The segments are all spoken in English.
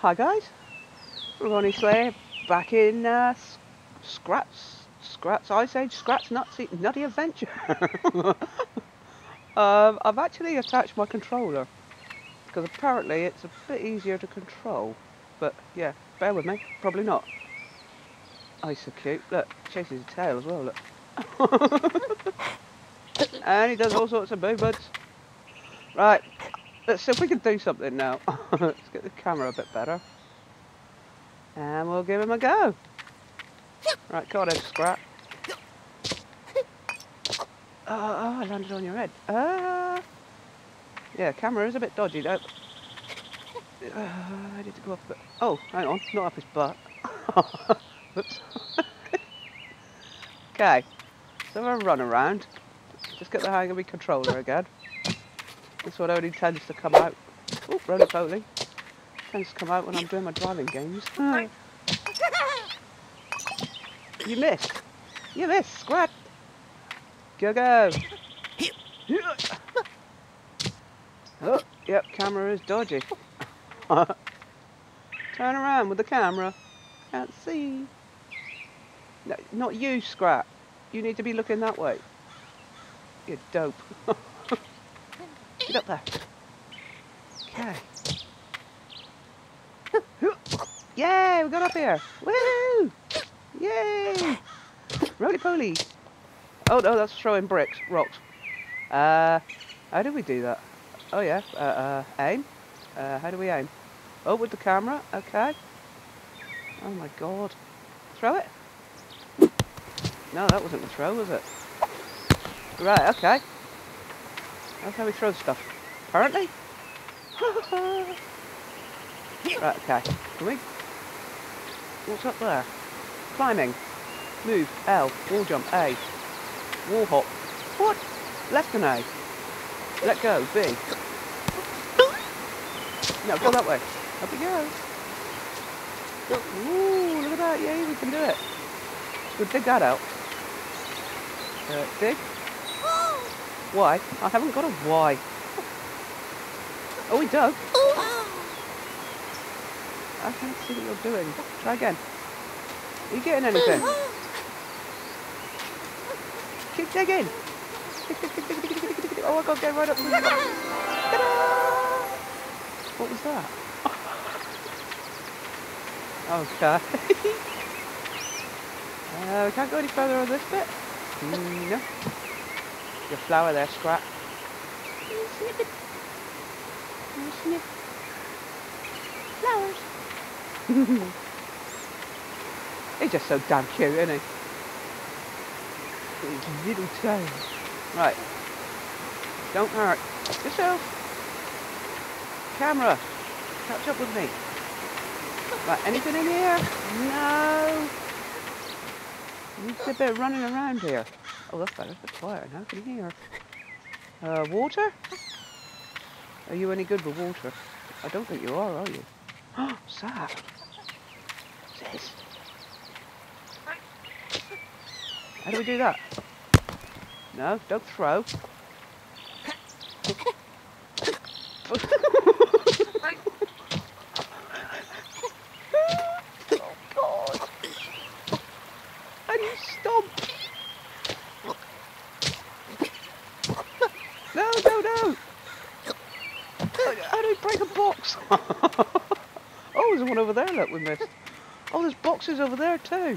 Hi guys, Ronnie Slay back in Scrat's Ice Age, Scrat's Nutty Adventure. I've actually attached my controller because apparently it's a bit easier to control, but yeah, bear with me, probably not. Oh, he's so cute, look, chases his tail as well, look. And he does all sorts of movements. Right, let's see if we can do something now. Let's get the camera a bit better. And we'll give him a go. Right, go on then, Scrat. Oh, I landed on your head. Yeah, camera is a bit dodgy though. I need to go up a bit. Oh, hang on, not up his butt. Oops. Okay, so we'll run around. Just get the hang of my controller again. This one only tends to come out. Oh, roly-poly. Tends to come out when I'm doing my driving games. Oh. You missed. You missed, Scrat. Go. Oh, yep, camera is dodgy. Turn around with the camera. Can't see. No, not you, Scrat. You need to be looking that way. You're dope. Get up there. Okay. Yay, we got up here. Woo! Yay! Roly-poly. Oh no, that's throwing bricks, rocks. How do we do that? Oh yeah, aim. How do we aim? Oh, with the camera, okay. Oh my god. Throw it? No, that wasn't the throw, was it? Right, okay. That's how we throw stuff, apparently. Right, okay. Can we? What's up there? Climbing. Move. L. Wall jump. A. Wall hop. What? Left and A. Let go. B. No, go that way. Up we go. Ooh, look at that. Yay, we can do it. We'll dig that out. Dig. Why? I haven't got a why. Oh, we dug. I can't see what you're doing. Try again. Are you getting anything? Keep digging. Oh, I got to go right up. What was that? Okay. We can't go any further on this bit. No. Your flower there, Scrat. Snip it. Snip. Flowers. He's just so damn cute, isn't he? His little tail. Right. Don't hurt yourself. Camera. Catch up with me. Right, anything in here? No. There's a bit of running around here. Oh, that's better. It's a bit quieter now. Can you hear? Water? Are you any good with water? I don't think you are you? Oh, sap. What's this? How do we do that? No, don't throw. Oh, God. And you stomped. No! How do we break a box? Oh, there's one over there that we missed. Oh, there's boxes over there too.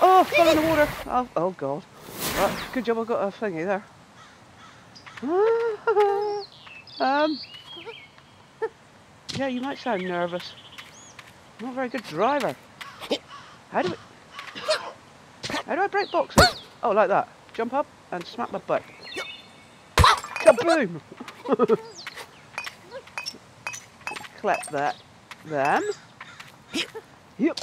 Oh, fell in the water. Oh God. Right, good job I got a thingy there. Yeah, you might sound nervous. Not a very good driver. How do I break boxes? Oh, like that. Jump up and smack my butt. Kaboom! Clap that. Then. Yep.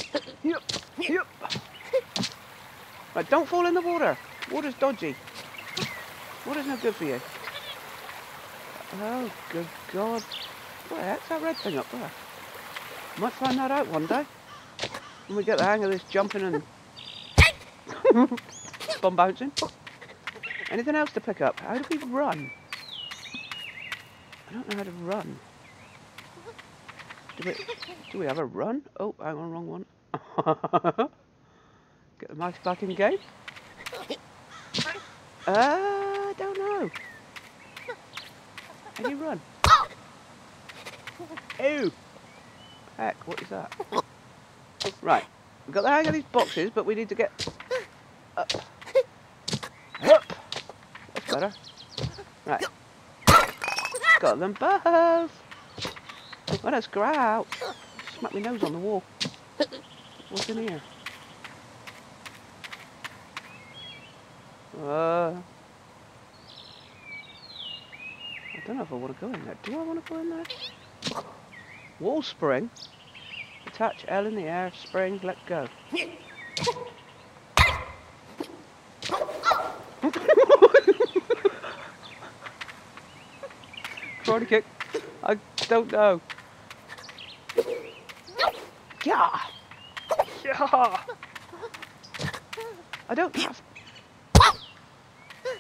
Right, don't fall in the water. Water's dodgy. Water's no good for you. Oh, good God. What the heck's that red thing up there? Might find that out one day. When we get the hang of this jumping and bomb bouncing. Anything else to pick up? How do we run? I don't know how to run. Do we have a run? Oh, hang on, wrong one. Get the mouse back in game. I don't know. Can you run? Ew! Heck, what is that? Right, we've got the hang of these boxes, but we need to get up. Up! That's better. Right. Got them both! What a Scrat! Smack my nose on the wall. What's in here? I don't know if I want to go in there. Do I want to go in there? Wall spring. Attach L in the air. Spring. Let go. Karate kick. I don't know. Yeah. Yeah. I don't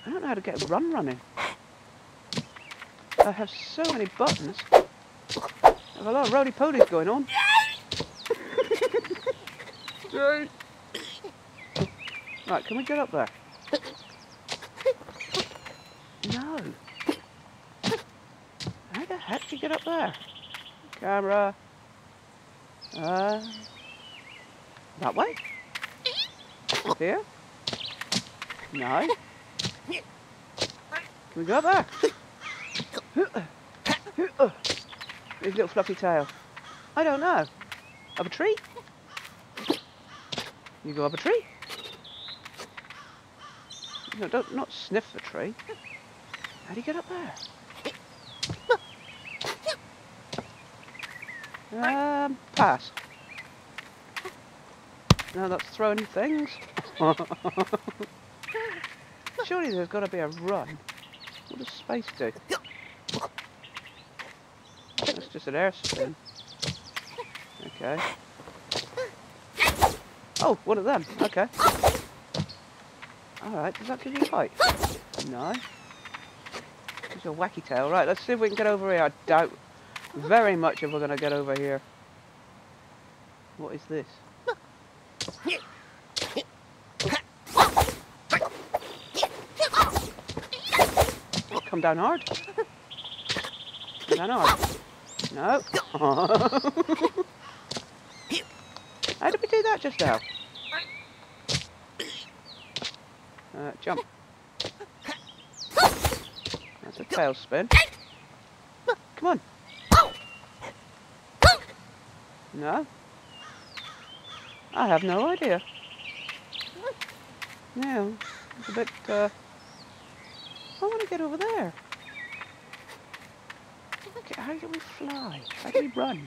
know how to get a run running. I have so many buttons. I have a lot of roly polies going on. Right, can we get up there? No. How the heck do you get up there? Camera. That way? Here? No. Can we go up there? His little fluffy tail. I don't know. Up a tree? You go up a tree? No, don't not sniff the tree. How do you get up there? Pass. No, that's throwing things. Surely there's got to be a run. What does space do? That's just an air spin. Okay. Oh, one of them. Okay. Alright, does that give you height? No. It's a wacky tail. Right, let's see if we can get over here. I doubt very much if we're going to get over here. What is this? Come down hard. Come down hard. No. How did we do that just now? Jump. That's a tail spin. Come on. No. I have no idea. No. It's a bit... I want to get over there. How can we fly? How can we run?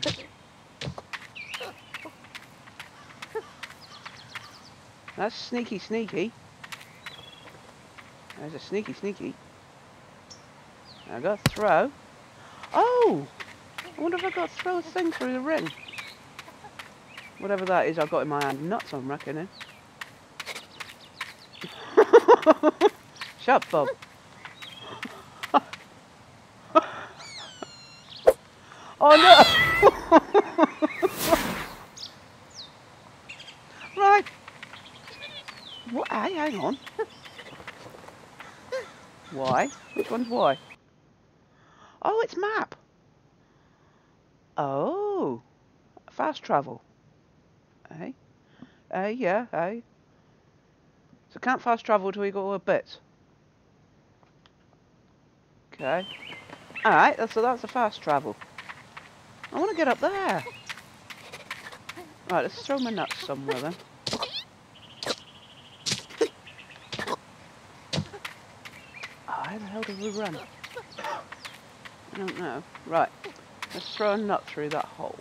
That's sneaky, sneaky. There's a sneaky, sneaky. I got to throw. Oh! I wonder if I got to throw a thing through the ring. Whatever that is, I've got in my hand. Nuts, I'm reckoning. Shut up, Bob. Oh no! Right. What? Hey, hang on. Why? Which one's why? Oh, it's map. Oh, fast travel. Hey, hey, yeah, hey. So can't fast travel till you got all the bits. Okay. All right. So that's the fast travel. I want to get up there. Right, let's throw my nuts somewhere then. How the hell did we run? I don't know. Right, let's throw a nut through that hole.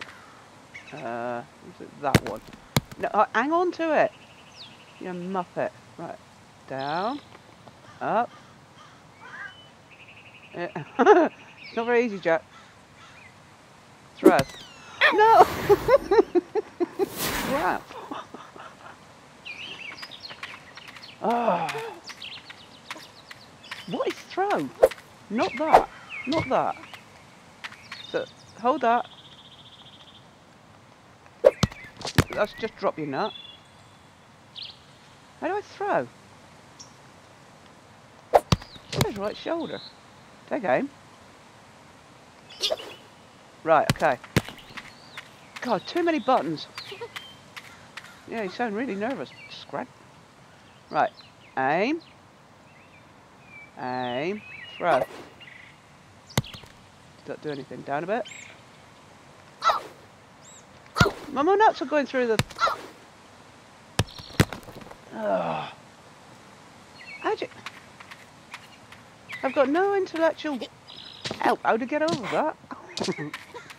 Is it that one? No, hang on to it. You muppet. Right, down, up. It's not very easy, Jack. Throw. No! Crap. Oh. What is throw? Not that. Not that. So, hold that. That's just drop your nut. How do I throw? His right shoulder. Take aim. Right, okay. God, too many buttons. Yeah, you sound really nervous, Scrat. Right, aim. Aim. Throw. Don't do anything. Down a bit. My nuts are going through the... Oh. How'd you... I've got no intellectual... Help, how to get over that?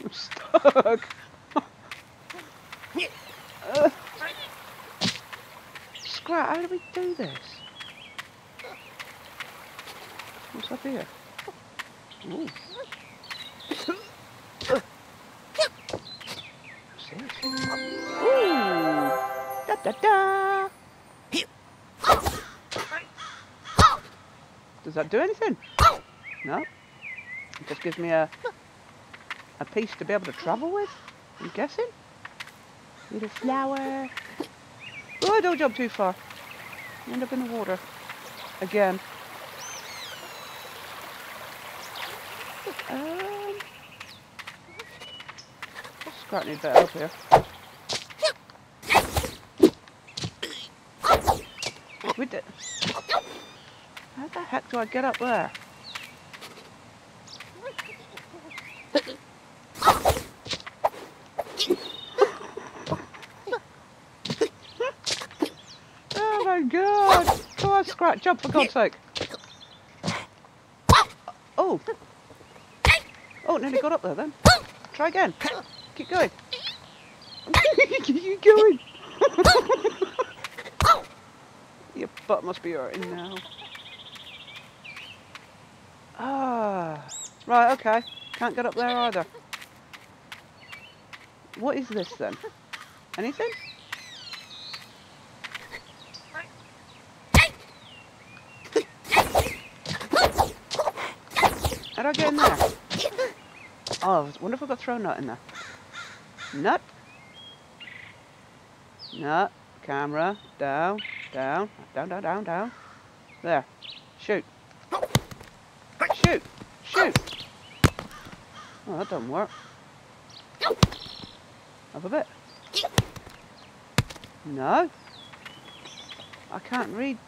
I'm stuck. Scrat, how do we do this? What's up here? Ooh. What's this? Ooh! Da da da! Does that do anything? No. It just gives me a piece to be able to travel with, I'm guessing. Little flower. Oh, don't jump too far. You end up in the water. Again. Scrat needs better up here. We did. How the heck do I get up there? Oh my god! Come on, Scrat, jump for God's sake! Oh! Oh, nearly got up there then. Try again. Keep going. Keep going. Your butt must be hurting now. Ah, right, okay. Can't get up there either. What is this then? Anything? How do I get in there? Oh, I wonder if I've got a throw nut in there. Nut. Nut. Camera. Down. Down. Down, down, down, down. There. Shoot. Shoot! Shoot! Oh, that doesn't work. Up a bit. No. I can't read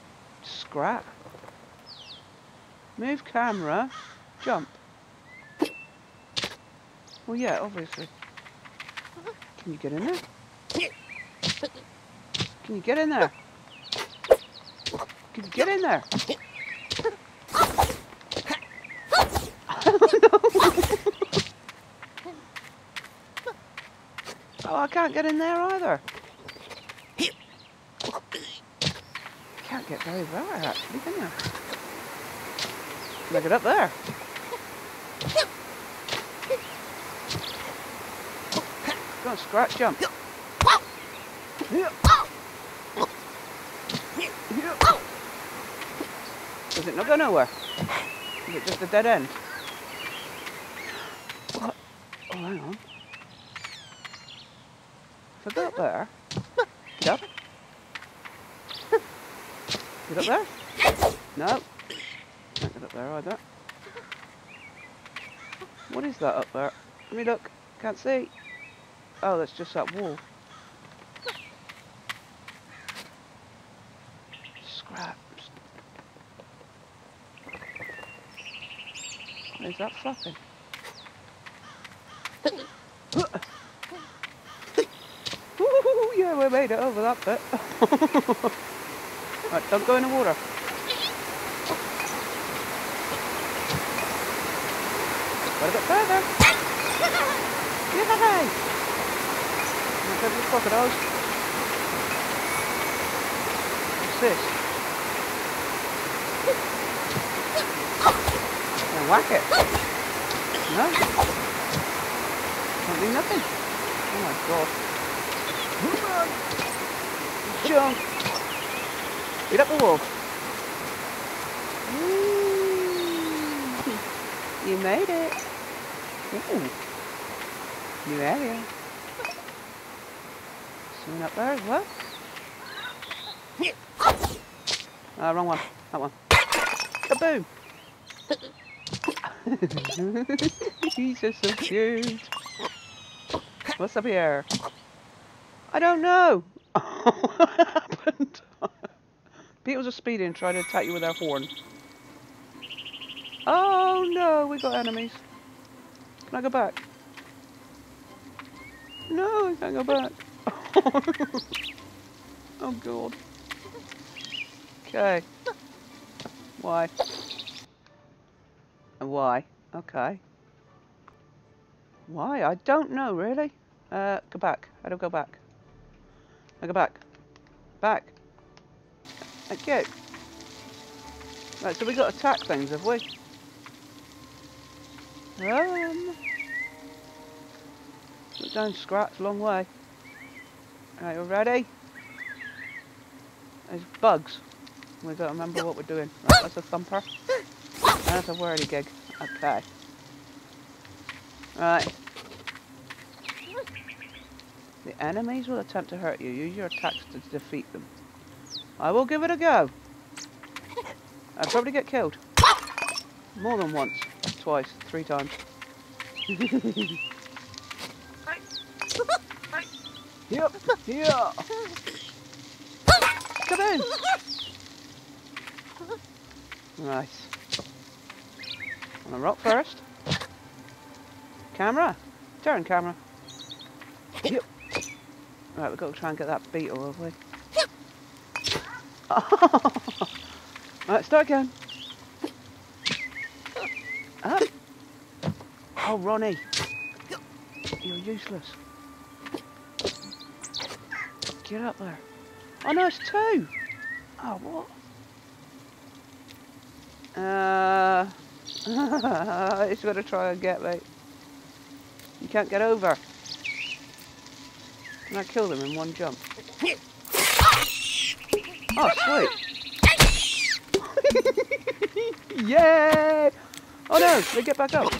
Scrat. Move camera. Jump. Well, yeah, obviously. Can you get in there? Can you get in there? Can you get in there? Oh, I can't get in there either. Can't get very far actually, can you? Look it up there. Go on, Scrat, jump. Does it not go nowhere? Is it just a dead end? What? Oh, hang on. If I go up there, get up. Get up there? No. Can't get up there either. What is that up there? Let me look. Can't see. Oh, that's just that wall. Scraps. What is that flapping? Yeah, we made it over that bit. Right, don't go in the water. Got a bit further. Yay! Look at these crocodiles. What's this? Gonna whack it. No. Can't do nothing. Oh my god. Jump! Get up the wall. Ooh. You made it. Ooh. New area. Something up there as well. Wrong one. That one. Kaboom! He's just so cute. What's up here? I don't know. What happened? Beetles are speeding, trying to attack you with their horn. Oh no, we got enemies. Can I go back? No, I can't go back. Oh god. Okay. Why? And why? Okay. Why? I don't know really. Go back. I don't go back. I go back. Back. Thank you. Right, so we got to attack things, have we? Look down, Scrat's long way. Right, we're ready. There's bugs. We've got to remember what we're doing. Right, that's a thumper. That's a wordy gig. Okay. Right. The enemies will attempt to hurt you. Use your attacks to defeat them. I will give it a go. I'll probably get killed. More than once. Twice. 3 times. Yep. Yeah. Come in. Right. On the rock first. Camera. Turn camera. Yep. Right, we've got to try and get that beetle, have we? Oh. Right, start again. Up. Oh, Ronnie. You're useless. Get up there. Oh, no, it's 2. Oh, what? It's going to try and get me. You can't get over. Can I kill them in 1 jump? Oh, sweet. Yay! Oh no, they get back up.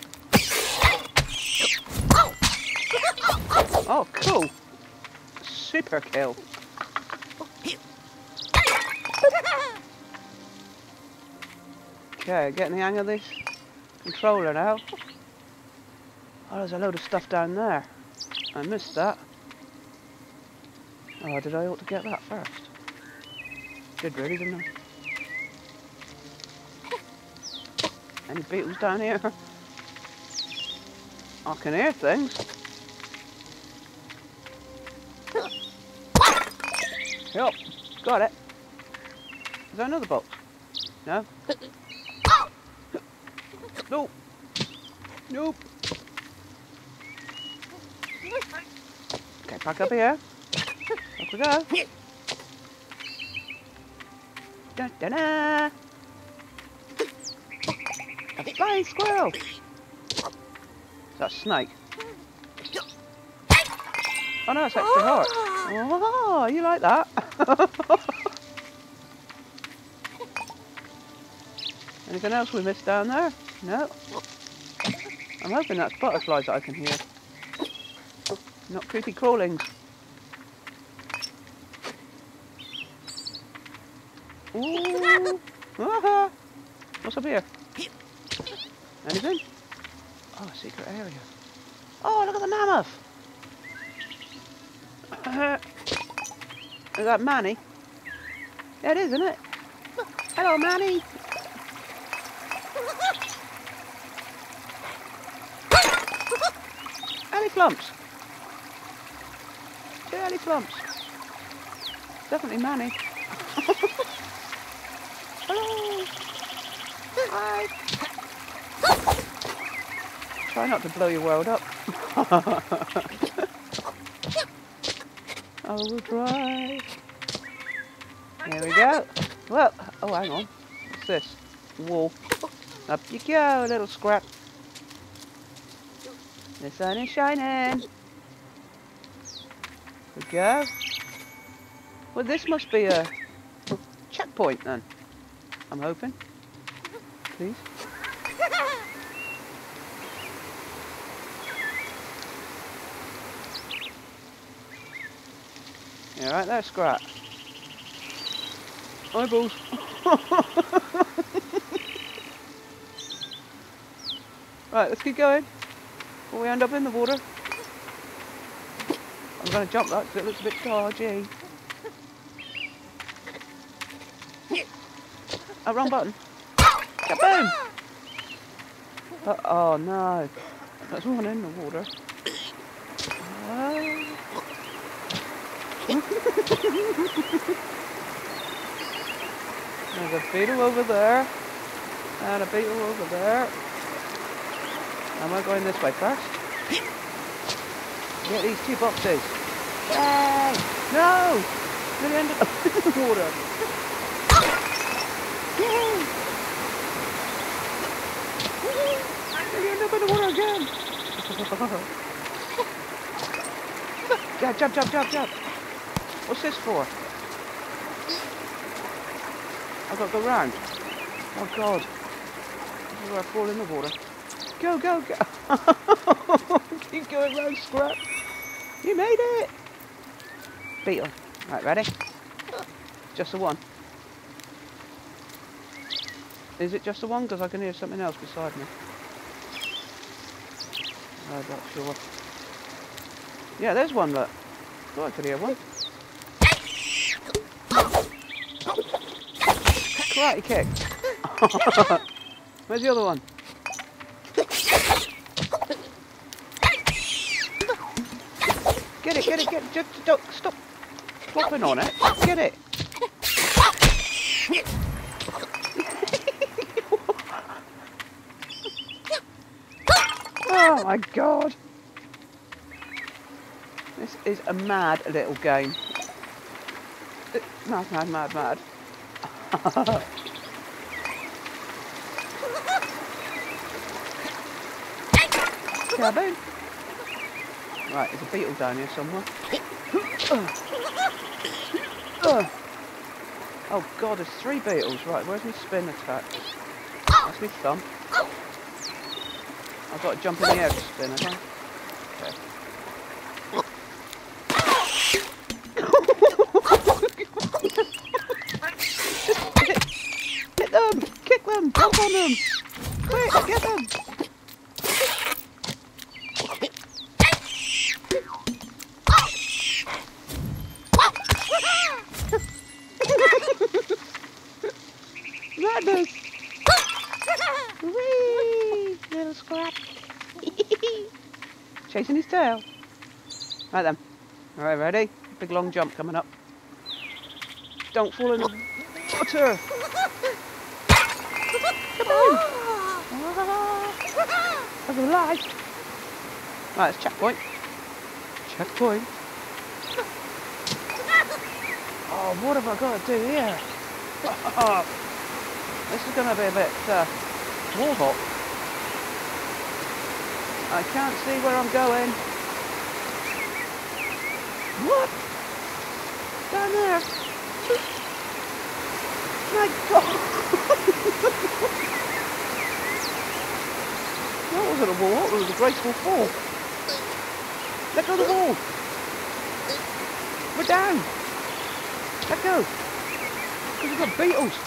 Oh, cool. Super kill. Okay, getting the hang of this controller now. Oh, there's a load of stuff down there. I missed that. Oh, did I ought to get that first? Did really, didn't I? Any beetles down here? I can hear things. Yep, got it. Is there another box? No? Nope. Nope. Okay, back up here. Up we go. Da da da! A flying squirrel! Is that a snake? Oh no, it's extra hard. Oh, you like that? Anything else we missed down there? No. I'm hoping that's butterflies that I can hear. Not creepy crawlings. Ooh. Uh-huh. What's up here? Anything? Oh, a secret area. Oh, look at the mammoth! Is that Manny? Yeah, it is, isn't it? Hello, Manny! Ellie Plumps! 2 Ellie Plumps! Definitely Manny. Hello! Hi! Try not to blow your world up. I will try. There we go. Well, oh, hang on. What's this? Wall. Up you go, little Scrat. The sun is shining. There we go. Well, this must be a checkpoint then. I'm hoping. Please. You alright there, Scrat? Eyeballs! Right, let's keep going before we end up in the water. I'm going to jump that because it looks a bit chargy. Oh, wrong button. Kaboom! Oh no, there's one in the water. There's a beetle over there, and a beetle over there. And we're going this way first. Get these two boxes. Yay! No! They ended up in the water. They ended up in the water again. Yeah, jump, jump, jump, jump. What's this for? I've got to go round. Oh God. I'm going to fall in the water. Go, go, go. Keep going round, Scrat. You made it. Beetle. Right, ready? Just the one. Is it just the one? Because I can hear something else beside me. I'm not sure. Yeah, there's one, look. Oh, I could hear one. Karate kick. Where's the other one? Get it, get it, get it. Just don't stop flopping on it. Get it. Oh my God. This is a mad little game. Mad, mad, mad, mad. Cabin. Right, there's a beetle down here somewhere. Oh God, there's three beetles. Right, where's my spin attack? That's my thumb. I've got to jump in the air to spin, have I? Okay. Jump on them! Quick, get them! Madness! Whee! Little Scrat! Chasing his tail. Right then. Alright, ready? Big long jump coming up. Don't fall in the water! Come on! I'm alive! Right, it's checkpoint. Checkpoint. Oh, what have I got to do here? This is going to be a bit wall hop. I can't see where I'm going. What? Down there. My God! That wasn't a wall, it was a graceful fall. Let go of the wall. We're down. Let go. Because we've got beetles.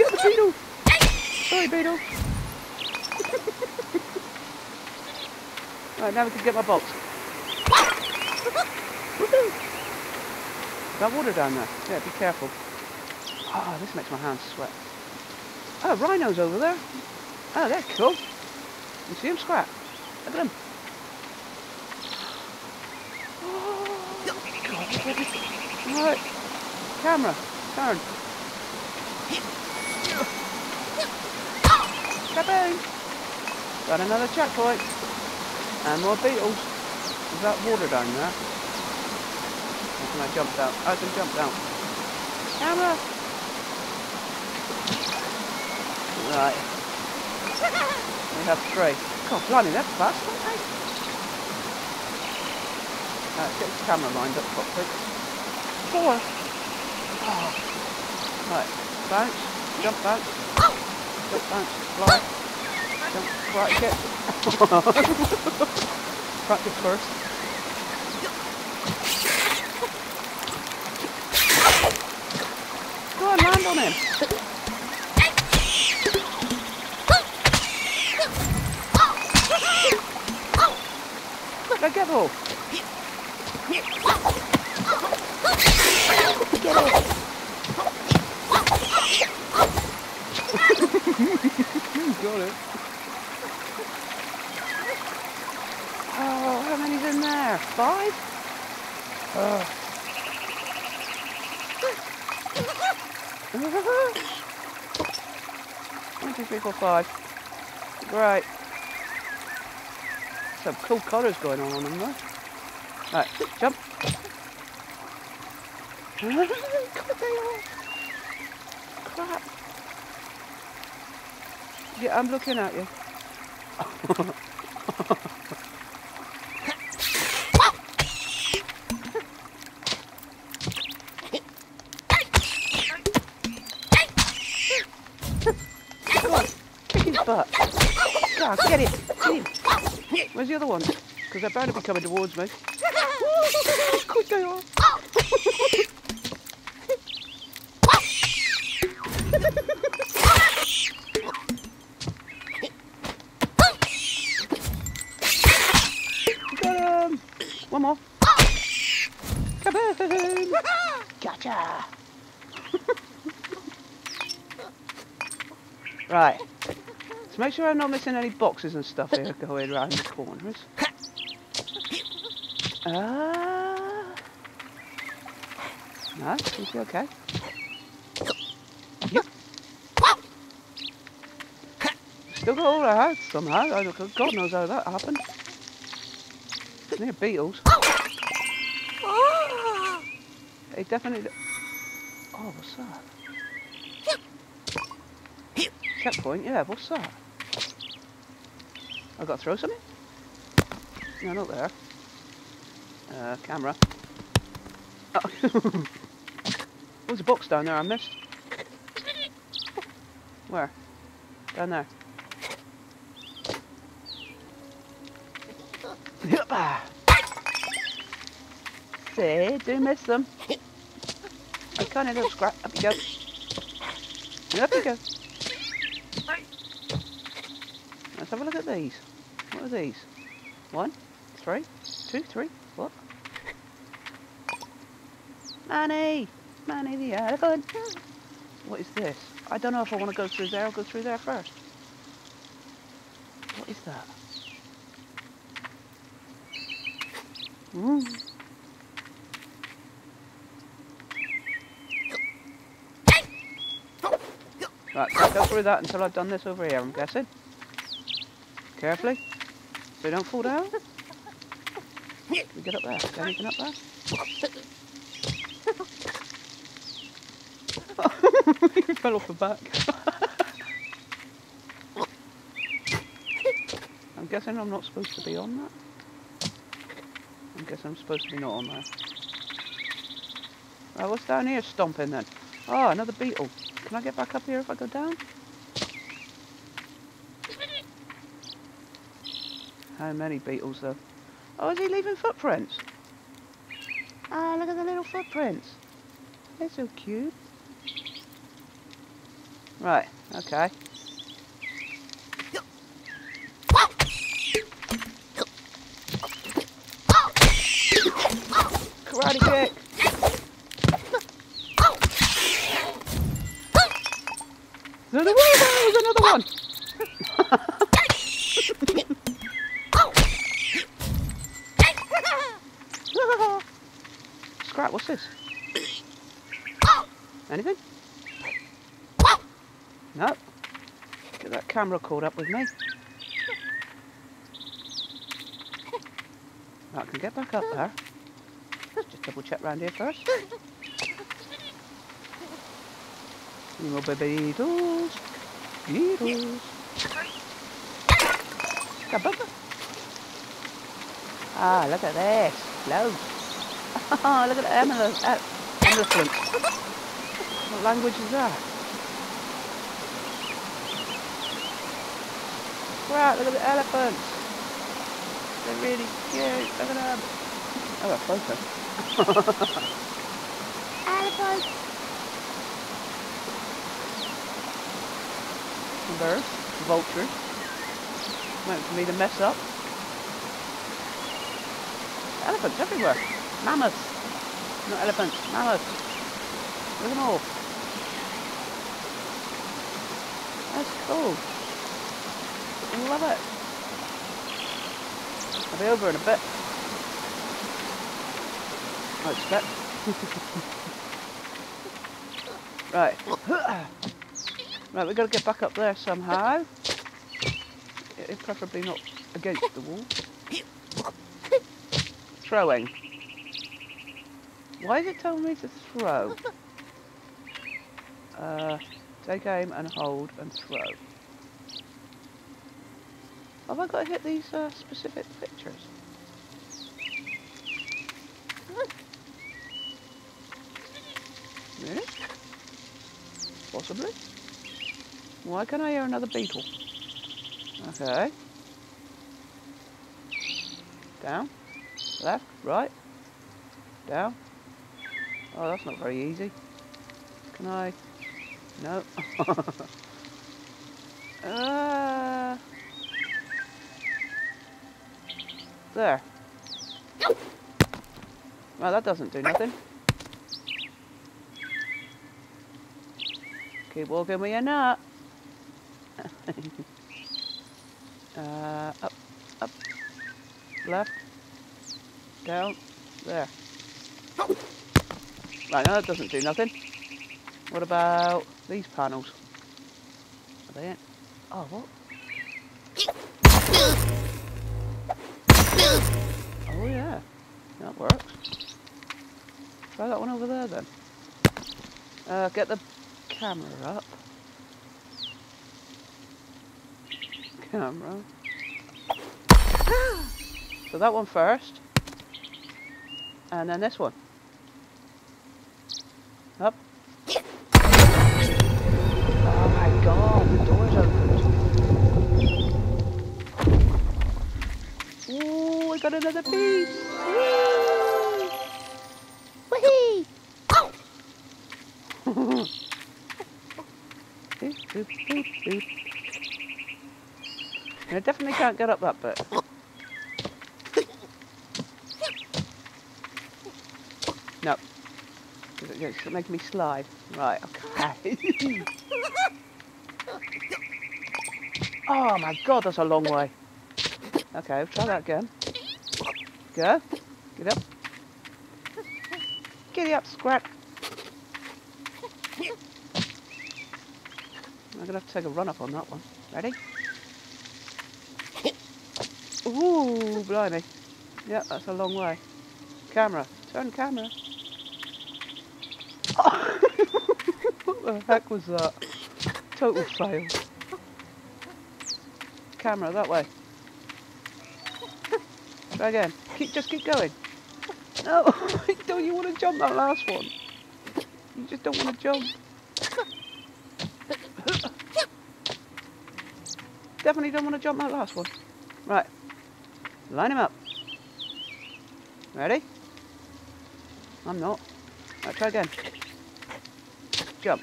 The other beetle. Sorry, beetle. Right, now we can get my box. That water down there. Yeah, be careful. Ah, oh, this makes my hands sweat. Oh, rhinos over there. Oh, they're cool. You see them, Scrat? Look at them. Oh, God. All right. Camera. Turn. Kaboom. Got another checkpoint. And more beetles. There's that water down there. Can I jump down? I can jump down. Camera! Right. We have three. God, blimey, that's fast. Let's get the camera lined up properly. Four. Oh. Right. Bounce. Jump bounce. Jump bounce. Fly. Crack it. Crack it first. Go on, land on him. Look, now get off. Get off. Got it. Oh, how many's in there? 5? Oh. 1, 2, 3, 4, 5. Right. Some cool colours going on them, though. Right, jump. Crap. Yeah, I'm looking at you. Come on, kick his butt. God, get it. Where's the other one? Because they're bound to be coming towards me. Quick, they are. One more. Kaboom! Gotcha! Right. So make sure I'm not missing any boxes and stuff here going around the corners. Ah! No, should be okay. Yep. Still got all our house somehow. God knows how that happened. They're beetles. Oh. They definitely. Oh, what's that? Checkpoint, yeah, what's that? I've got to throw something? No, not there. Camera. Oh. There's a box down there I missed. Where? Down there. See, do miss them. I kind of little Scrat. Up you go. Up you go. Let's have a look at these. What are these? 1, 3, 2, 3. What? Manny! Manny the elephant. What is this? I don't know if I want to go through there. I'll go through there first. What is that? Mm. Right, can't go through that until I've done this over here, I'm guessing. Carefully. So don't fall down. Can we get up there? Is there anything up there? He fell off the back. I'm guessing I'm not supposed to be on that. I guess I'm supposed to be not on there. Right, what's down here stomping then? Oh, another beetle. Can I get back up here if I go down? How many beetles though? Oh, is he leaving footprints? Ah, look at the little footprints. They're so cute. Right, okay. Karate kick! Another one! There's another one! Scrat, what's this? Anything? No. Get that camera caught up with me. I can get back up there. Just double check round here first. Any more beetles? Beetles. Ah, look at this. Loads. Oh, look at the elephant. What language is that? Scrat, look at the elephants. They're really cute, look at them. Oh, a photo. Elephants. Some birds, vultures. Meant for me to mess up. Elephants everywhere. Mammoths. Not elephants, mammoths. Look at them all. That's cool. I love it. I'll be over in a bit, I expect. Right. Right, we've got to get back up there somehow. Preferably not against the wall. Throwing. Why is it telling me to throw? Take aim and hold and throw. Have I got to hit these specific pictures? Really? Possibly? Why can I hear another beetle? Okay. Down. Left. Right. Down. Oh, that's not very easy. Can I? No. There. Well, that doesn't do nothing. Keep walking with your nut. Up, up, left, down, there. Right, now that doesn't do nothing. What about these panels? Are they in? Oh, what? Oh, yeah. That works. Try that one over there, then. Get the camera up. Camera. So that one first. And then this one. Up. Oh my god, the door's open. Oh, I got another piece. Whee! Woohoo! Boop, boop, boop, boop. I definitely can't get up that bit. No. It's making me slide. Right, okay. Oh my god, that's a long way. Okay, we'll try that again. Go. Get up. Giddy up, Scrat. I'm gonna have to take a run up on that one. Ready? Ooh, blimey. Yeah, that's a long way. Camera. Turn camera. Oh. What the heck was that? Total fail. Camera, that way. Try again. Just keep going. No, don't you want to jump that last one? You just don't want to jump. Definitely don't want to jump that last one. Right. Line him up. Ready? I'm not. Right, try again. Jump.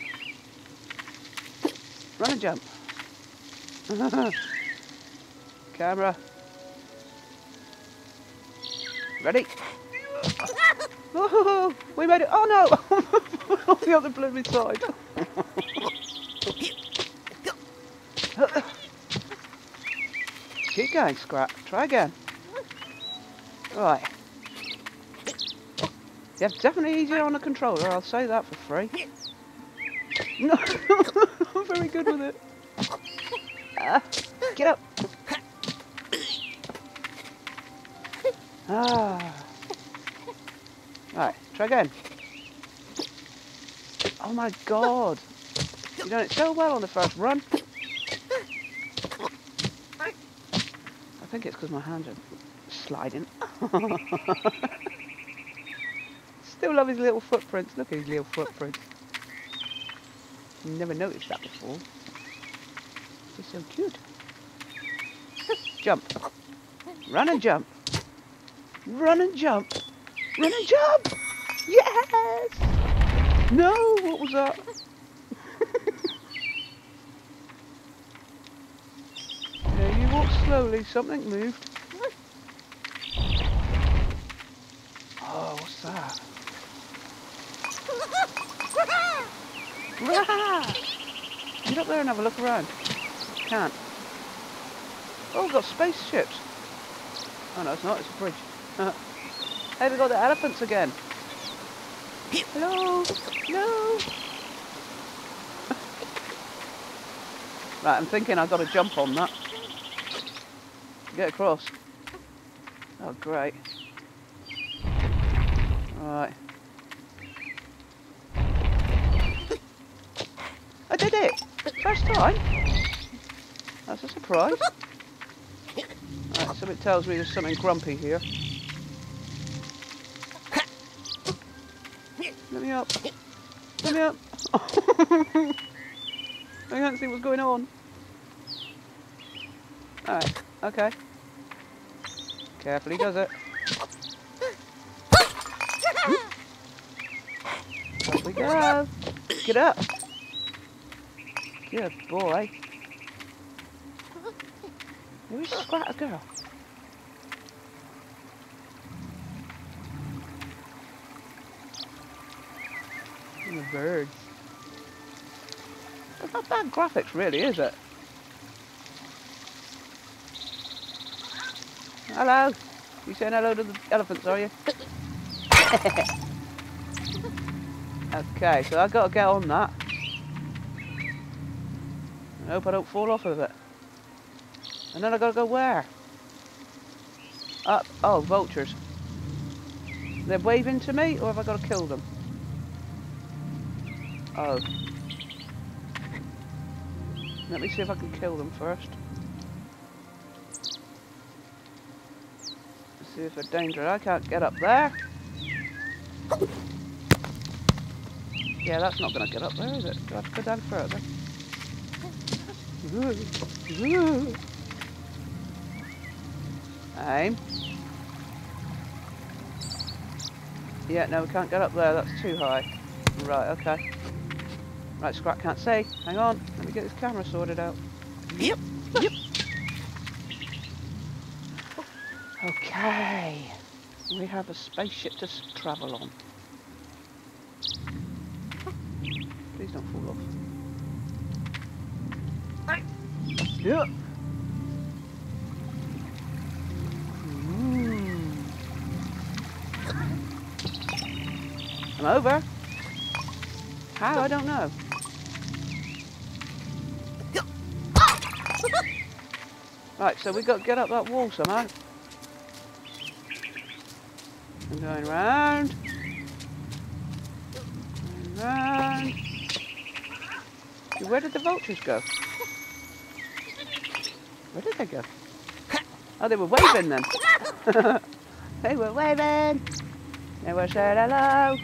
Run and jump. Camera. Ready? Oh, we made it. Oh no! On the other blooming side. Keep going, Scrat. Try again. Right. Yeah, definitely easier on a controller, I'll say that for free. No, I'm very good with it. Get up. Ah. Right, try again. Oh my god. You've done it so well on the first run. I think it's because my hands are sliding. Still love his little footprints. Look at his little footprints. Never noticed that before. He's so cute. jump, run and jump, run and jump, run and jump. Yes! No, what was that? Now you walk slowly, something moved. Oh, what's that? Get up there and have a look around. Can't. Oh, we've got spaceships. Oh no, it's not, it's a bridge. Hey, we've got the elephants again. Hello! No! Right, I'm thinking I've got to jump on that. Get across. Oh, great. Right. I did it! First time! That's a surprise. Right, something tells me there's something grumpy here. Let me up. Let me up. I can't see what's going on. Alright, okay. Carefully does it. Up we go. Get up. Good boy. Maybe we should Scrat a girl. And the birds. That's not bad graphics really, is it? Hello. You saying hello to the elephants, are you? Okay, so I've got to get on that. I hope I don't fall off of it. And then I've got to go where? Up. Oh, vultures. They're waving to me, or have I got to kill them? Oh. Let me see if I can kill them first. Let's see if they're dangerous. I can't get up there. Yeah, that's not going to get up there, is it? Do I have to go down further? Aim. Yeah, no, we can't get up there. That's too high. Right, okay. Right, Scrat can't see. Hang on, let me get this camera sorted out. Yep, yep. Okay, we have a spaceship to travel on. Please don't fall off. Yep. I'm over. How? I don't know. Right, so we've got to get up that wall somehow. I'm going round. And round. Where did the vultures go? Where did they go? Oh, they were waving then. They were waving. They were saying hello.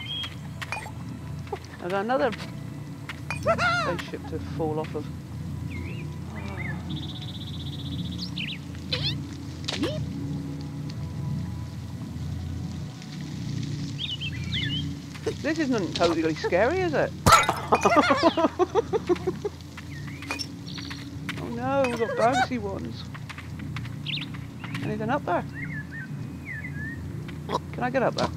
I've got another spaceship to fall off of. This isn't totally scary, is it? Oh no, we've got bouncy ones. Anything up there? Can I get up there?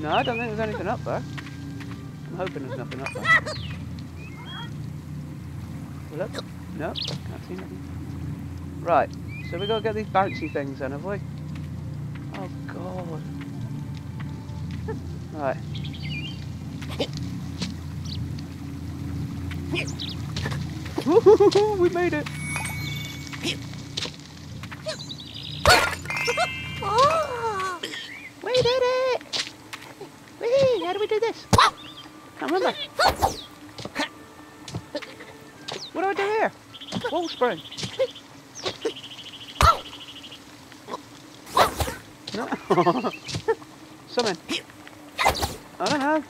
No, I don't think there's anything up there. I'm hoping there's nothing up there. Look. No, can't see nothing. Right, so we've got to get these bouncy things then, have we? Oh, God. Right. Woohoo, we made it. We did it. Whee! How do we do this? I can't remember. What do I do here? Wall spring. No. Something. I don't know.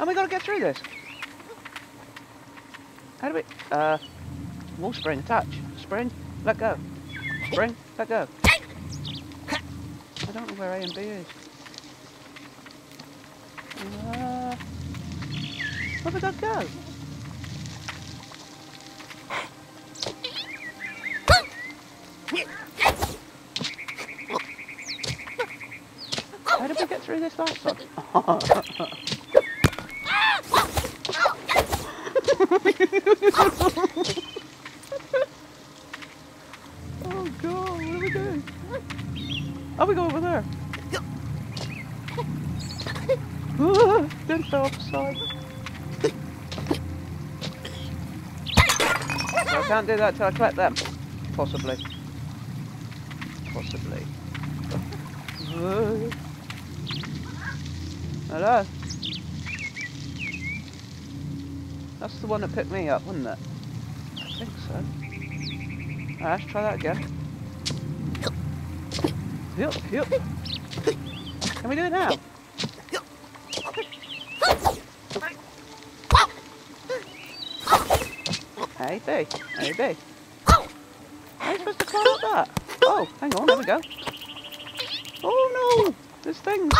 And we got to get through this. How do we... more spring, attach. Spring, let go. Spring, let go. I don't know where A and B is. Where did I go? How did we get through this light sod? Oh god, what are we doing? Oh, we go over there. Didn't go upside. I can't do that till I collect them. Possibly. Possibly. Hello? That's the one that picked me up, wasn't it? I think so. Alright, let's try that again. Yup, yup. Can we do it now? Hey, B. Hey, B. How are you supposed to climb up that? Oh, hang on, there we go. Oh no! There's things!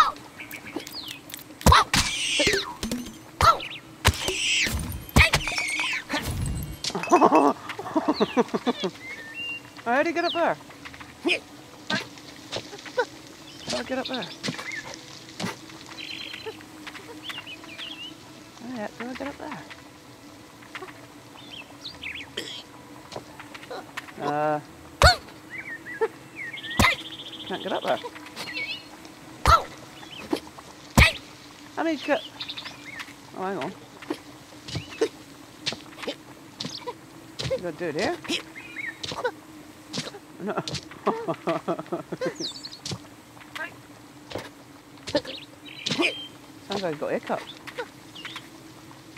How do you get up there? How do I get up there? How do I get up there? Can't get up there. I need to get... Oh, hang on. You gotta do it here? No. Sounds like I've got hiccups.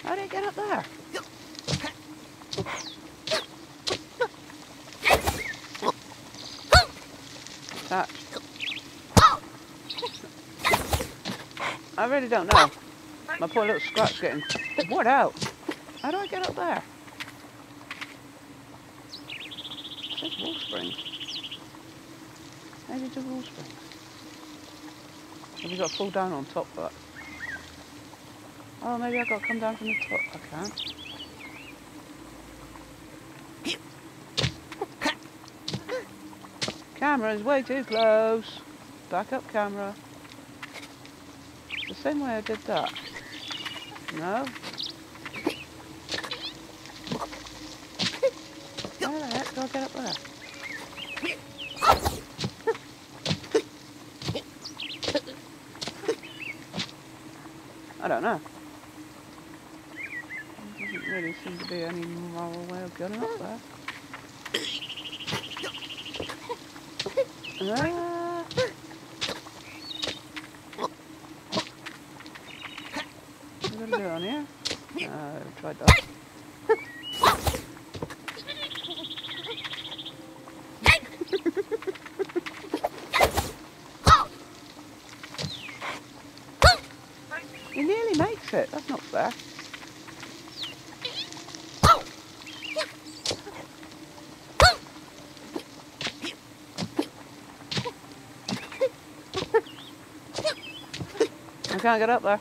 How do you get up there? That. I really don't know. My poor little Scrat's getting worn out. How do I get up there? There's wall springs. How do you do wall springs? Have you got to fall down on top of that? Oh, maybe I've got to come down from the top. I can't. Camera is way too close. Back up, camera. The same way I did that. No. How the heck do I get up there? I don't know. There doesn't really seem to be any moral way of getting up there. What are we going to do on here? No, I tried that. He nearly makes it, that's not fair. I can't get up there.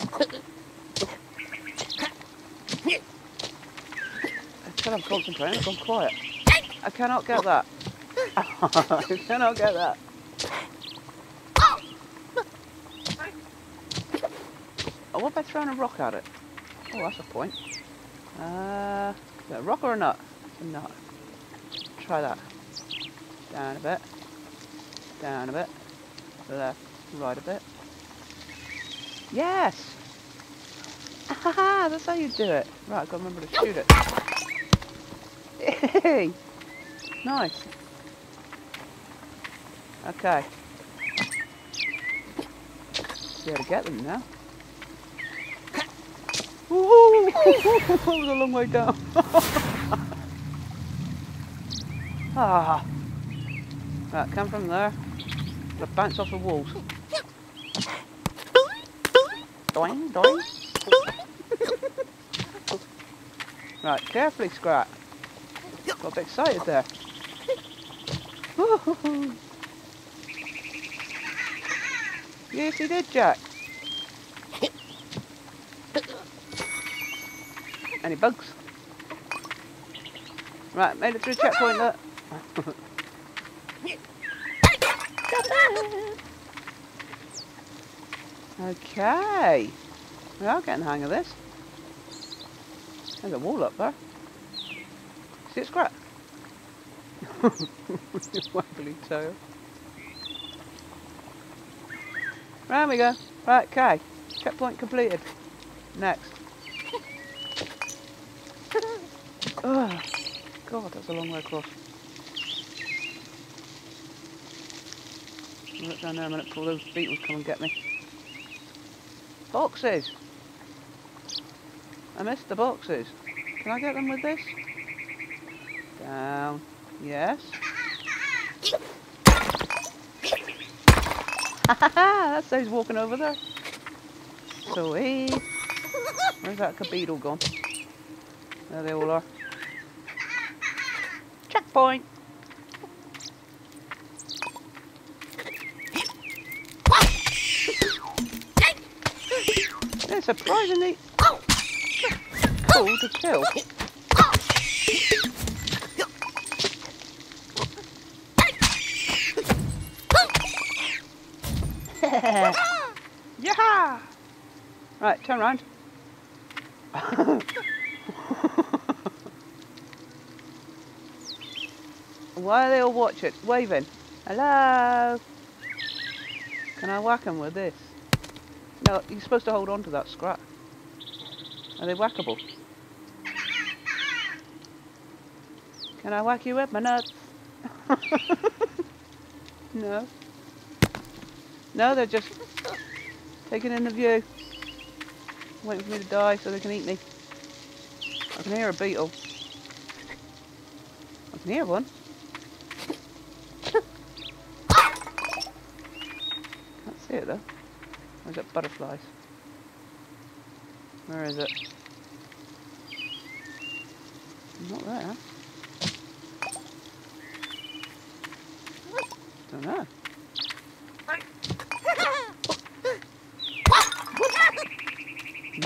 Until I'm concentrating, I've gone quiet. I cannot get that. I cannot get that. Oh, what about throwing a rock at it? Oh, that's a point. Is that a rock or a nut? It's a nut. Try that. Down a bit. Down a bit. Left, right a bit. Yes! Haha, that's how you do it. Right, I've got to remember to shoot it. Hey! Nice. Okay. Be able to get them now. Ooh! That was a long way down. Ah. Right, come from there. Gotta bounce off the walls. Doing, doing. Right, carefully, Scrat. Got a bit excited there. Yes, he did, Jack. Any bugs? Right, made it through checkpoint, look. Okay. We are getting the hang of this. There's a wall up there. See it, Scrat? Wobbly tail. Round we go. Right, okay. Checkpoint completed. Next. Oh, God, that's a long way across. I'll look down there a minute before those beetles come and get me. Boxes! I missed the boxes. Can I get them with this? Down. Yes. That says walking over there. So hey. Where's that beetle gone? There they all are. Checkpoint. They're surprisingly cool to kill. Yeah! Right, turn around. Why are they all watching? Waving. Hello! Can I whack them with this? No, you're supposed to hold on to that, Scrat. Are they whackable? Can I whack you with my nuts? No. No, they're just taking in the view. Waiting for me to die so they can eat me. I can hear a beetle. I can hear one. Can't see it though. Or is it butterflies? Where is it? Not there. Don't know.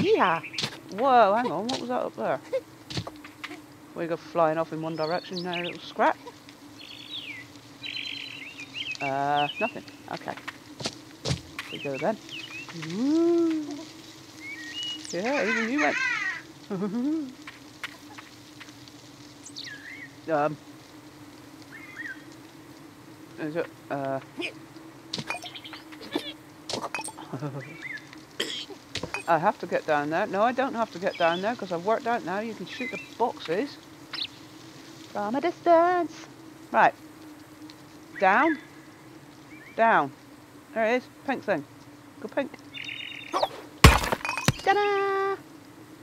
Yeah! Whoa, hang on, what was that up there? We go flying off in one direction now, little Scrat. Nothing. Okay. We go then. Ooh. Yeah, even you went. Is it, I have to get down there. No, I don't have to get down there because I've worked out now. You can shoot the boxes from a distance. Right. Down. Down. There it is. Pink thing. Go pink. Ta-da!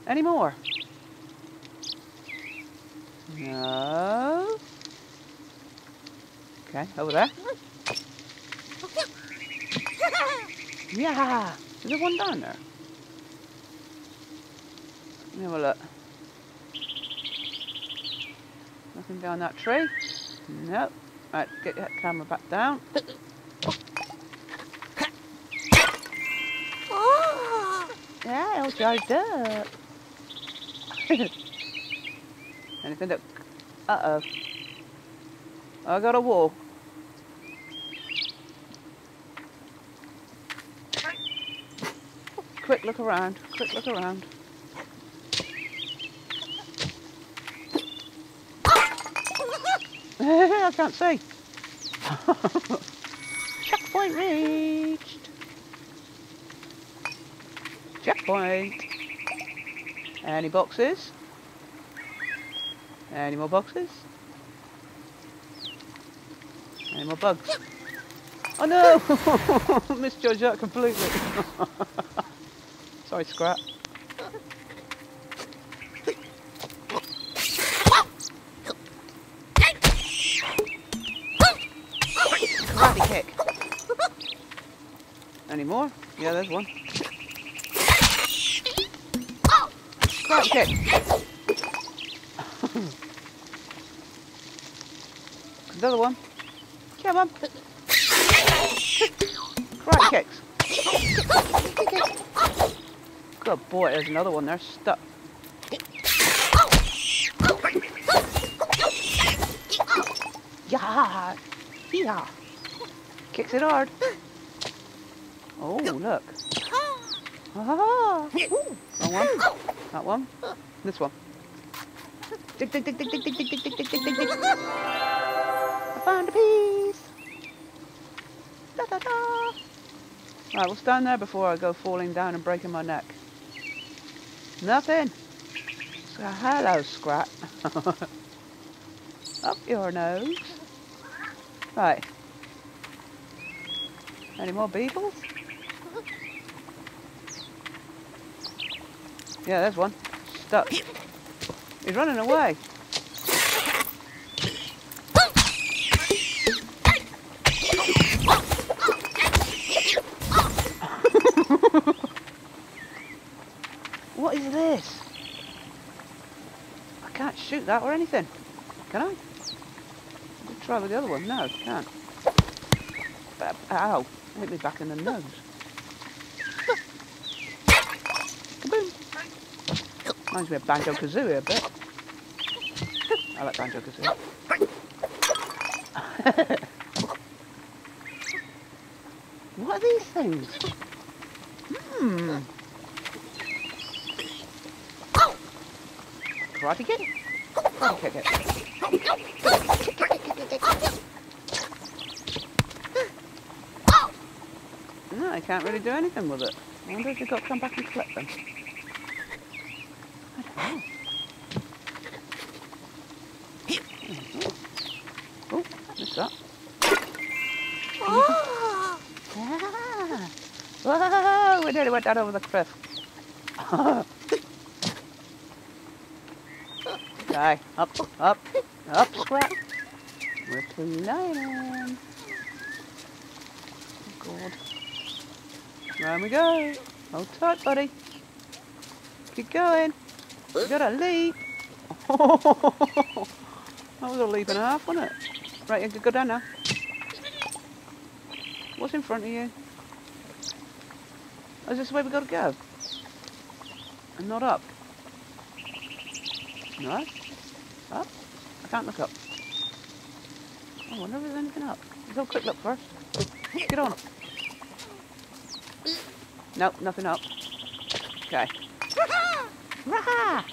Any more? No. Okay, over there. Yeah! Is there one down there? Have a look. Nothing down that tree. Nope. Right, get that camera back down. Yeah, all charged up. Anything that... Uh-oh. I got a wall. Quick look around. Quick look around. I can't see. Checkpoint reached. Checkpoint. Any boxes? Any more boxes? Any more bugs? Oh no! Misjudged that completely. Sorry, Scrat. Any more? Yeah, there's one. Scrat kick. the other one. Come on. Right kicks. Good boy, there's another one there, stuck. Yeah, yeah. Kicks it hard. Oh, look. Ah, wrong one. That one. This one. Dig, dig, dig, dig, dig, dig, dig, dig, dig, dig, dig, dig. I found a piece. Da, da, da. Right, we'll stand there before I go falling down and breaking my neck. Nothing. So, hello, Scrat. Up your nose. Right. Any more beetles? Yeah, there's one. Stuck. He's running away. What is this? I can't shoot that or anything. Can I? I'll try with the other one. No, I can't. Ow. Hit me back in the nose. Kaboom. Reminds me of banjo kazooie a bit. I like banjo kazooie. What are these things? Hmm. Karate kid? Karate kid. No, I can't really do anything with it. I wonder if you've got to come back and collect them. I don't know. Oh, what's that? Oh. Yeah. Whoa, we nearly went down over the cliff. Right, up, up, up, Scrat. We're climbing. Oh, God. Round we go. Hold tight, buddy. Keep going. You gotta leap. Oh, that was a leap and a half, wasn't it? Right, you can go down now. What's in front of you? Oh, is this the way we gotta go? And not up. No? Up? I can't look up. I wonder if there's anything up. Let's have a quick look first. Get on. Nope, nothing up. Okay. Raha!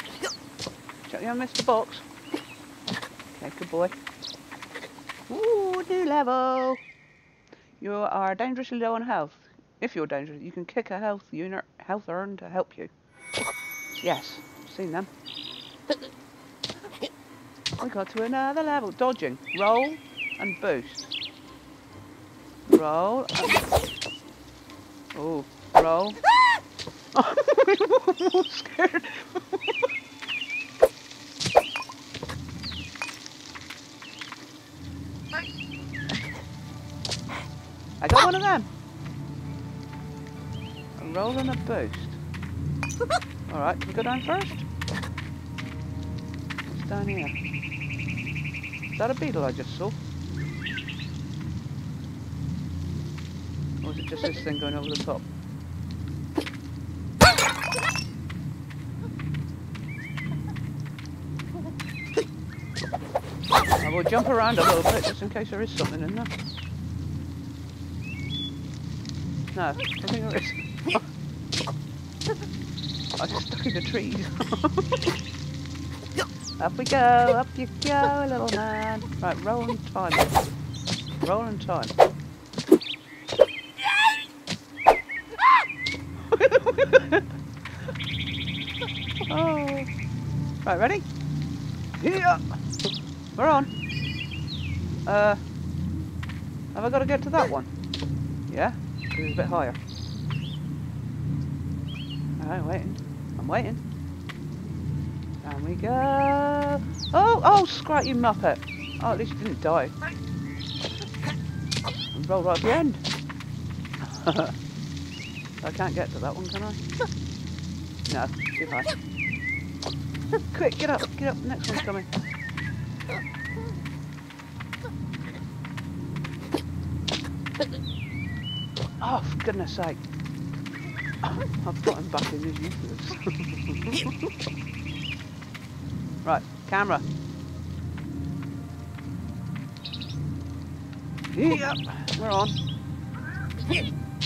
Check you on Mr. Box. Okay, good boy. Ooh, new level! You are dangerously low on health. If you're dangerous, you can kick a health unit, health urn to help you. Yes, seen them. We got to another level. Dodging. Roll and boost. Roll and... Oh, roll. I'm all scared. I got one of them. A roll and a boost. Alright, can we go down first? What's down here? Is that a beetle I just saw? Or is it just this thing going over the top? I will jump around a little bit just in case there is something in there. No, I think there is. I just stuck in the trees. Up you go, little man. Right, roll and time. Roll and time. Oh. Right, ready? Yeah. We're on. Have I got to get to that one? Yeah? Because it's a bit higher. Alright, waiting. I'm waiting. Down we go. Oh, oh, Scrat, you muppet. Oh, at least you didn't die. And roll right at the end. I can't get to that one, can I? No, too high. Quick, get up, next one's coming. Oh, for goodness sake. I've got him back in his useless. Right, camera. Yep, we're on.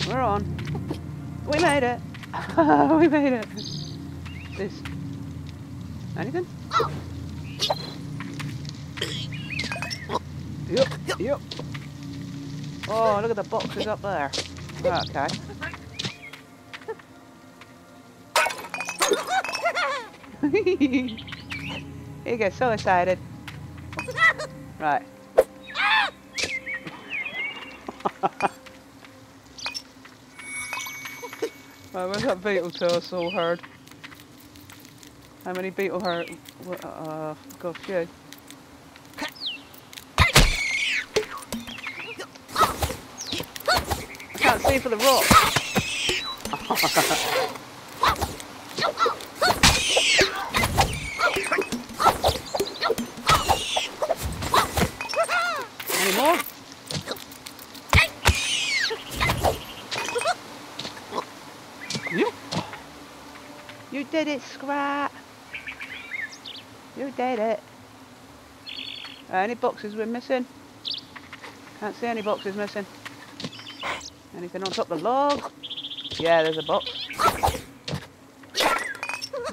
We're on. We made it. We made it. This. Anything? Yep, yep. Oh, look at the boxes up there. Oh, okay. He gets so excited. Right. Right, where's that beetle toadstool herd? How many beetle herd? I've got a few. I can't see for the rock. You did it, Scrat! You did it! Any boxes we're missing? Can't see any boxes missing. Anything on top of the log? Yeah, there's a box.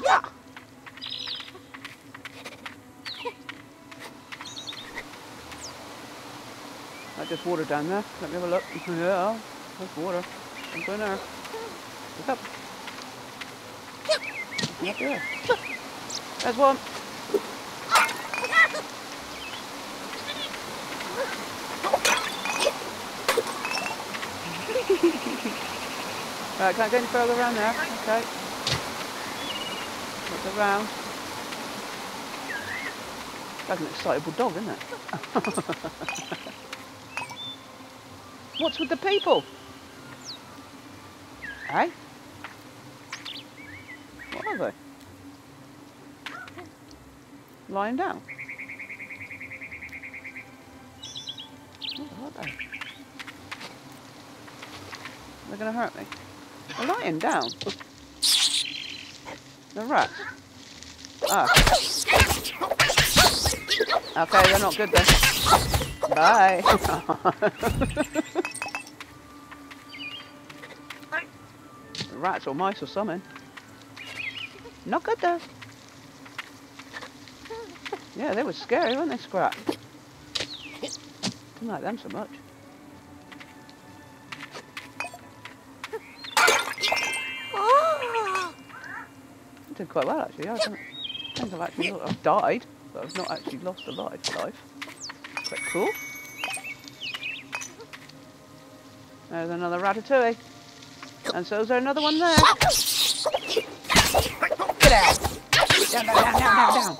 Yeah. That just water down there. Let me have a look. Yeah, there's water. I'm going there. Look up. Not good. There's one. Right, can't go any further around there. Okay. Look around. That's an excitable dog, isn't it? What's with the people? Hey? They? Lying down. What are they? They're going to hurt me. They're lying down. They're rats. Oh. Okay, they're not good then. Bye. Rats or mice or something. Not good though. Yeah, they were scary, weren't they, Scrat? Didn't like them so much. I did quite well actually. I think I've actually I've died, but I've not actually lost a life. Quite cool. There's another ratatouille, and so's there another one there. Out. Down, down, down, down, down, down.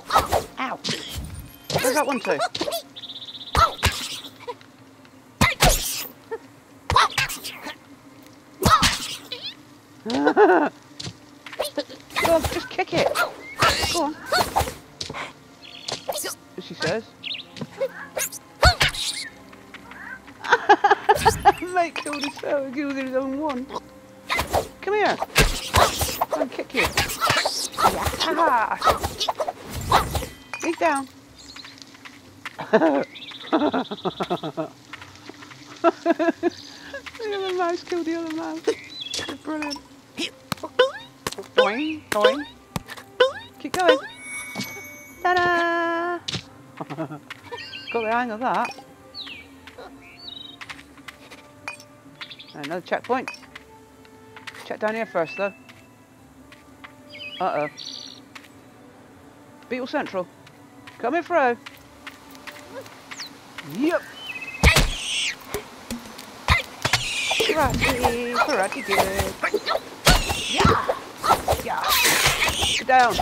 Ow. Where's that one to? Go on, just kick it. Go on. She says. Mate killed himself and killed his own one. Come here. Go and kick you. He's down. The other mouse killed the other mouse. It's brilliant. Boing, boing. Keep going. Ta-da! Got the hang of that. Another checkpoint. Check down here first, though. Uh-oh. Beetle Central. Coming through. Yep. Karate. Karate good. Yeah. Yeah. Get down.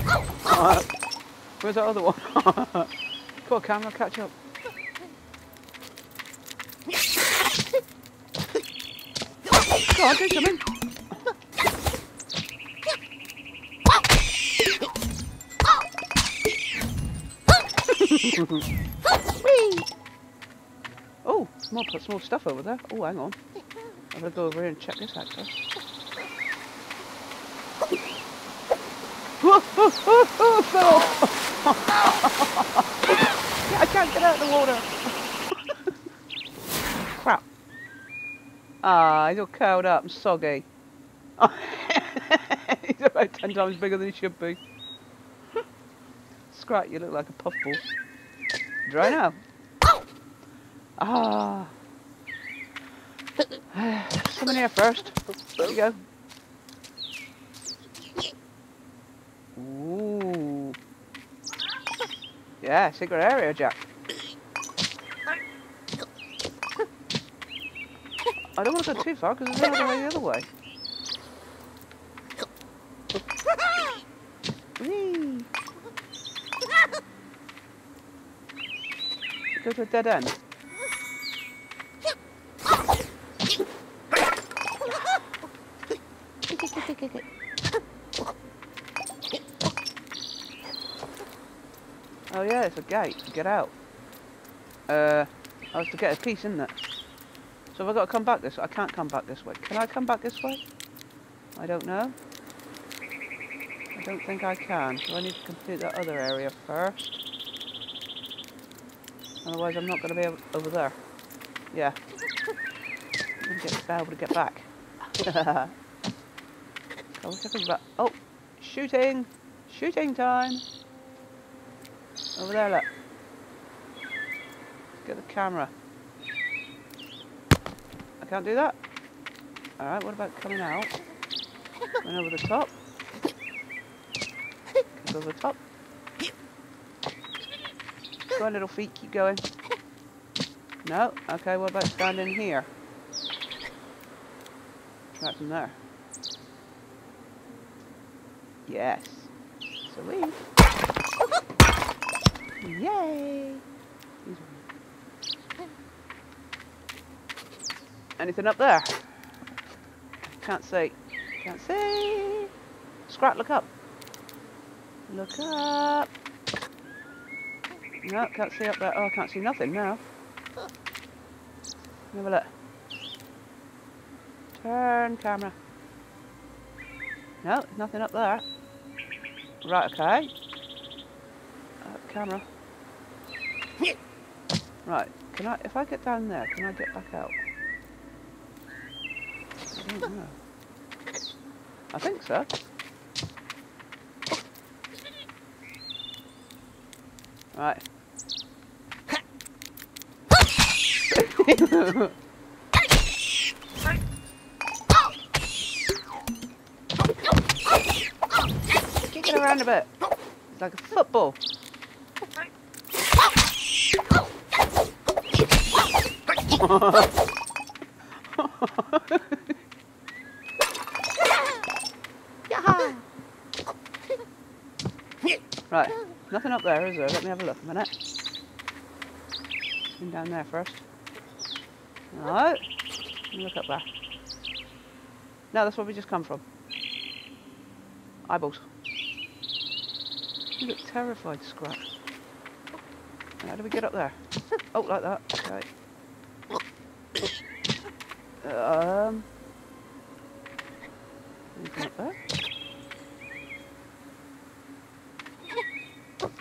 Where's that other one? Come on, camera, catch up. Go on, do something. Oh, small stuff over there. Oh, hang on. I'm gonna go over here and check this out though. I can't get out of the water. Crap. Ah, he's all curled up and soggy. He's about 10 times bigger than he should be. Scrat, you look like a puffball. Dry now. Ah. Come in here first. There you go. Ooh. Yeah, secret area, Jack. I don't want to go too far because there's another way the other way. Whee. Go to a dead end. Oh yeah, it's a gate to get out. I have to get a piece, isn't it? So have I got to come back this way? I can't come back this way. Can I come back this way? I don't know. I don't think I can. So I need to complete that other area first. Otherwise I'm not going to be able over there. Yeah. I'm going to be able to get back. I wish I could back. Oh! Shooting! Shooting time! Over there, look. Get the camera. I can't do that. Alright, what about coming out? Going over the top. Goes over the top. Go on, little feet, keep going. No? Okay, what about standing here? Try it from there. Yes. Sweet. Yay! Anything up there? Can't see. Can't see. Scrat, look up. Look up. No, can't see up there. Oh, I can't see nothing now. Have a look. Turn camera. No, nothing up there. Right, okay. Camera. Right, can I, if I get down there, can I get back out? I don't know. I think so. Right. Kick it around a bit. It's like a football. Right, nothing up there, is there? Let me have a look a minute. Come down there first. No, look up there. No, that's where we just come from. Eyeballs. You look terrified, Scrat. How do we get up there? Oh, like that. Okay. Anything up there?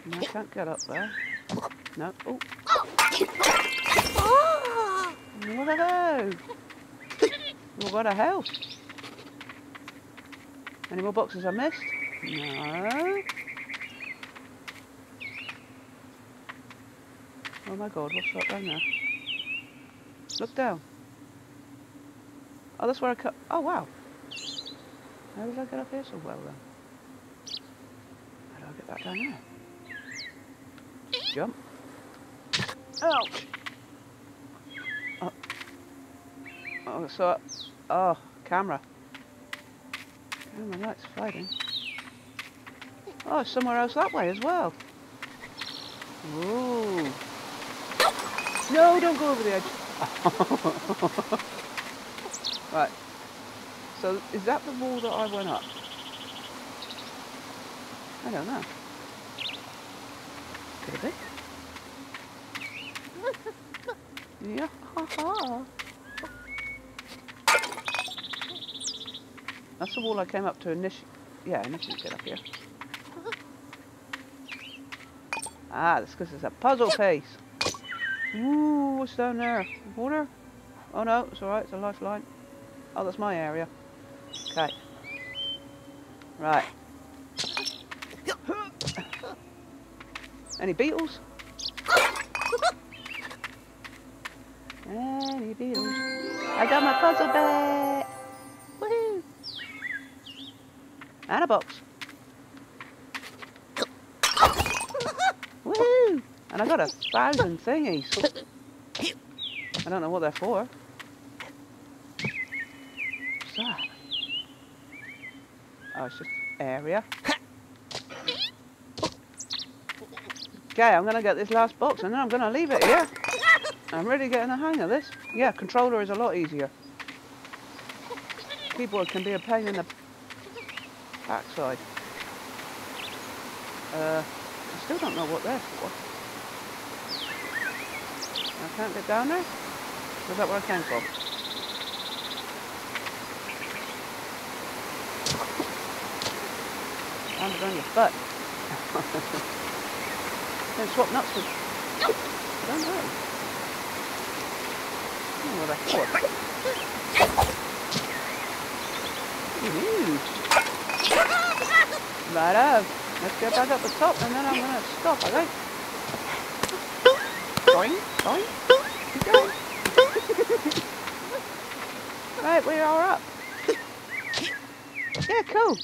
No, I can't get up there. No. Oh. What a hell! Well, what a hell! Any more boxes I missed? No. Oh my god, what's that down there? Look down. Oh, that's where I cut. Oh, wow. How did I get up here so well then? How do I get back down there? Jump. Ouch! Oh. Oh, so. Oh, camera. Oh, my light's fading. Oh, somewhere else that way as well. Ooh. No, don't go over the edge. Right. So, is that the wall that I went up? I don't know. Could it be? Yeah. Ha ha. That's the wall I came up to initially. Yeah, initially get up here. Ah, that's because it's a puzzle piece. Ooh, what's down there? Water? Oh no, it's alright, it's a lifeline. Oh, that's my area. Okay. Right. Any beetles? Any beetles? I got my puzzle bag! Woohoo! And a box. Woohoo! And I got 1,000 thingies. I don't know what they're for. What's that? Oh, it's just area. Okay, I'm going to get this last box and then I'm going to leave it here. I'm really getting the hang of this. Yeah, controller is a lot easier. Keyboard can be a pain in the backside. I still don't know what they're for. I can't get down there? Or is that where I came from? I'm on your butt. Then swap nuts with... I don't know. What I thought. Right up. Let's go back up the top and then I'm going to stop, I think. Boing, boing. Keep going. Right, we are up. Yeah, cool.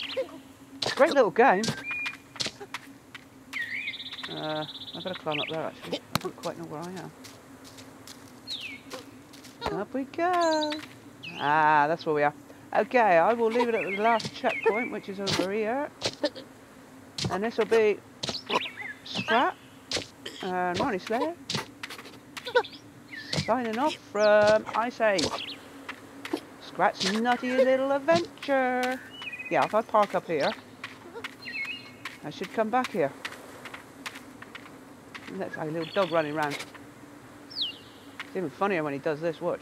Great little game. I've got to climb up there actually. I don't quite know where I am. Up we go. Ah, that's where we are. Okay, I will leave it at the last checkpoint, which is over here. And this will be Scrat and Ronnie Slay signing off from Ice Age. Scrat's Nutty Little Adventure. Yeah, if I park up here, I should come back here. That's like a little dog running around. It's even funnier when he does this, watch.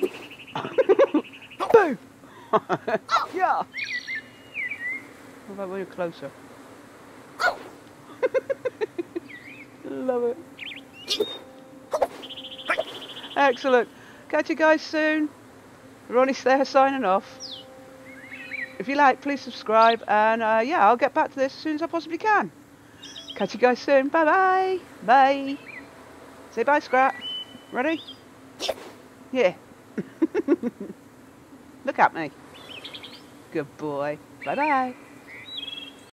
Boo! Yeah! What about when you're closer? Love it. Excellent. Catch you guys soon. Ronnie's there signing off. If you like, please subscribe. And yeah, I'll get back to this as soon as I possibly can. Catch you guys soon. Bye bye. Bye. Say bye, Scrat. Ready? Yeah. Look at me. Good boy. Bye bye.